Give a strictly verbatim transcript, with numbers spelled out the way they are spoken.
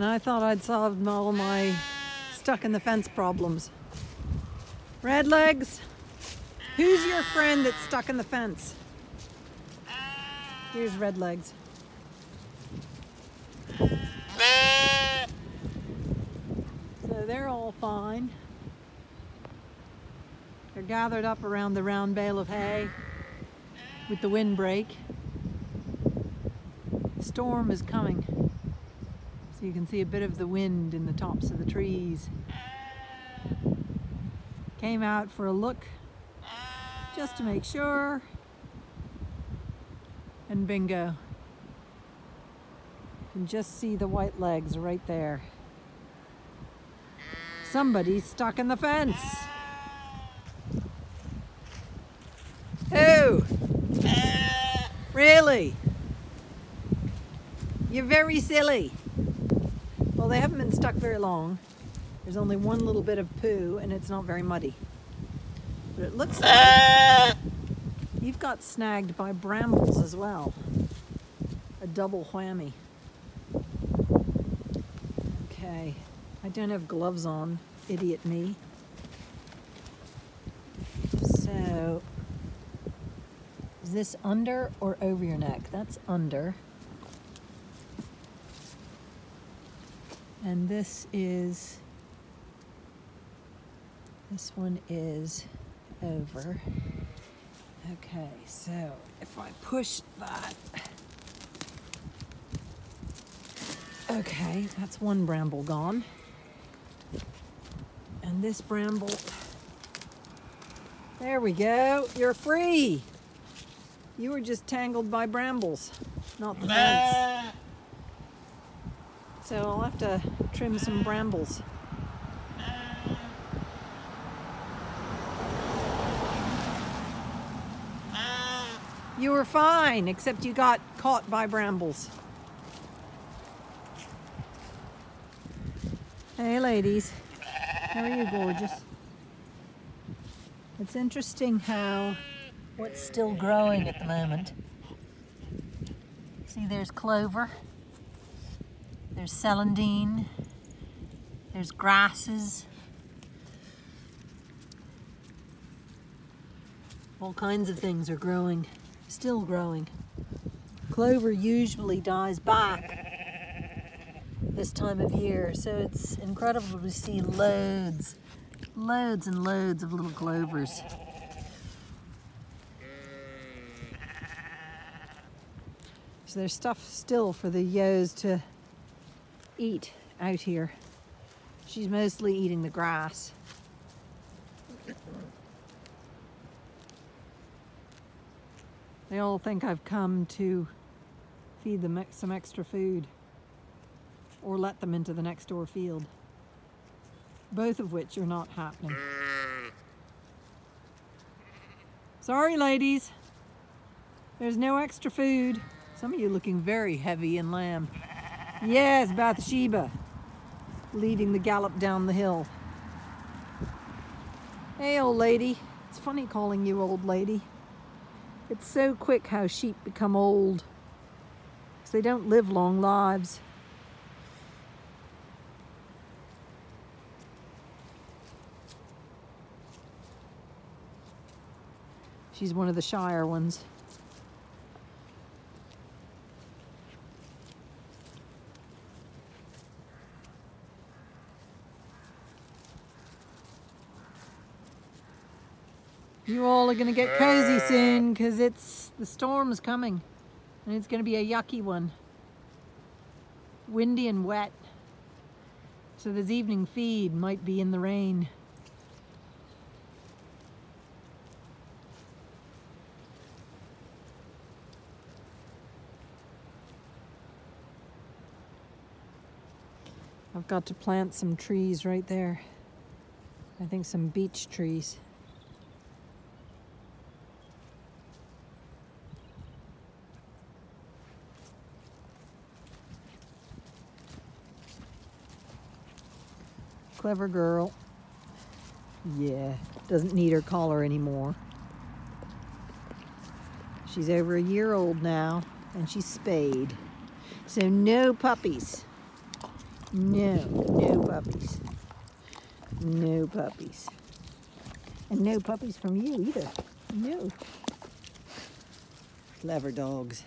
And I thought I'd solved all my stuck in the fence problems. Redlegs, who's your friend that's stuck in the fence? Here's Redlegs. So they're all fine. They're gathered up around the round bale of hay with the windbreak. The storm is coming. So you can see a bit of the wind in the tops of the trees. Came out for a look just to make sure, and bingo. You can just see the white legs right there. Somebody's stuck in the fence. Who? Really? You're very silly. Well, they haven't been stuck very long. There's only one little bit of poo and it's not very muddy. But it looks like you've got snagged by brambles as well. A double whammy. Okay, I don't have gloves on, idiot me. So, is this under or over your neck? That's under. And this is, this one is over. Okay, so if I push that, okay, that's one bramble gone. And this bramble, there we go, you're free. You were just tangled by brambles, not the fence. So I'll have to trim some brambles. You were fine, except you got caught by brambles. Hey ladies, how are you gorgeous? It's interesting how what's still growing at the moment. See, there's clover. There's celandine, there's grasses, all kinds of things are growing, still growing. Clover usually dies back this time of year, so it's incredible to see loads, loads and loads of little clovers. So there's stuff still for the yos to eat out here. She's mostly eating the grass. They all think I've come to feed them some extra food or let them into the next door field, both of which are not happening. Sorry ladies, there's no extra food. Some of you looking very heavy and lamb. Yes, Bathsheba, leading the gallop down the hill. Hey, old lady. It's funny calling you old lady. It's so quick how sheep become old, because they don't live long lives. She's one of the shyer ones. You all are going to get cozy soon because it's the storm is coming and it's going to be a yucky one. Windy and wet. So this evening feed might be in the rain. I've got to plant some trees right there. I think some beech trees. Clever girl. Yeah, doesn't need her collar anymore. She's over a year old now and she's spayed. So no puppies. No, no puppies. No puppies. And no puppies from you either. No. Clever dogs.